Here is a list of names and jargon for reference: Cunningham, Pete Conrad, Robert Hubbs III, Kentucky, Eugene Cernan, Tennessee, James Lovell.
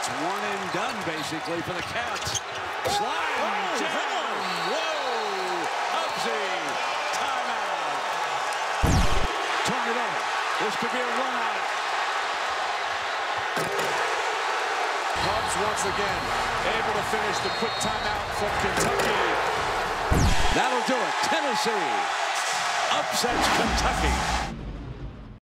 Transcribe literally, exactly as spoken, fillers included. it's one and done, basically, for the Cats. Slide oh, down. Whoa! Hubbsy. Timeout. Turn it over. This could be a run out. Hubbs once again able to finish the quick timeout from Kentucky. That'll do it. Tennessee upsets Kentucky.